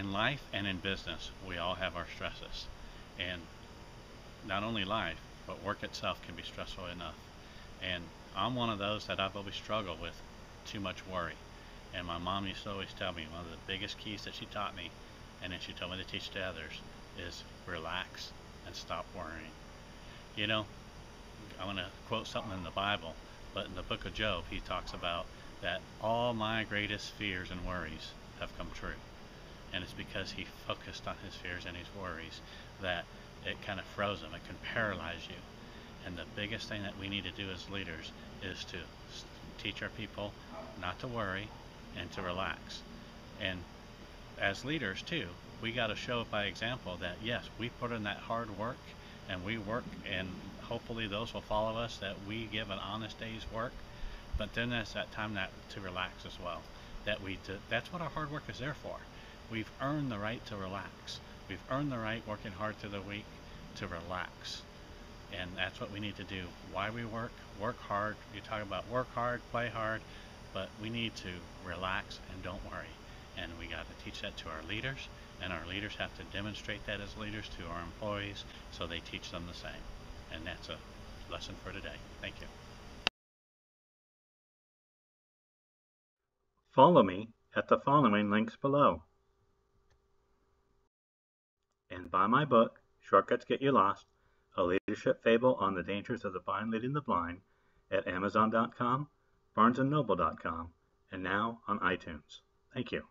In life and in business, we all have our stresses. And not only life, but work itself can be stressful enough. And I'm one of those that I've always struggled with too much worry. And my mom used to always tell me, one of the biggest keys that she taught me, and then she told me to teach to others, is relax and stop worrying. You know, I want to quote something in the Bible, but in the book of Job, he talks about that all my greatest fears and worries have come true. And it's because he focused on his fears and his worries that it kind of froze him. It can paralyze you. And the biggest thing that we need to do as leaders is to teach our people not to worry and to relax. And as leaders too, we got to show by example that yes, we put in that hard work and we work, and hopefully those will follow us, that we give an honest day's work. But then that's that time that to relax as well. That's what our hard work is there for. We've earned the right to relax. We've earned the right, working hard through the week, to relax. And that's what we need to do. Why we work, work hard. You talk about work hard, play hard, but we need to relax and don't worry. And we got to teach that to our leaders, and our leaders have to demonstrate that as leaders to our employees, so they teach them the same. And that's a lesson for today. Thank you. Follow me at the following links below. And buy my book, Shortcuts Get You Lost, a leadership fable on the dangers of the blind leading the blind, at Amazon.com, BarnesandNoble.com, and now on iTunes. Thank you.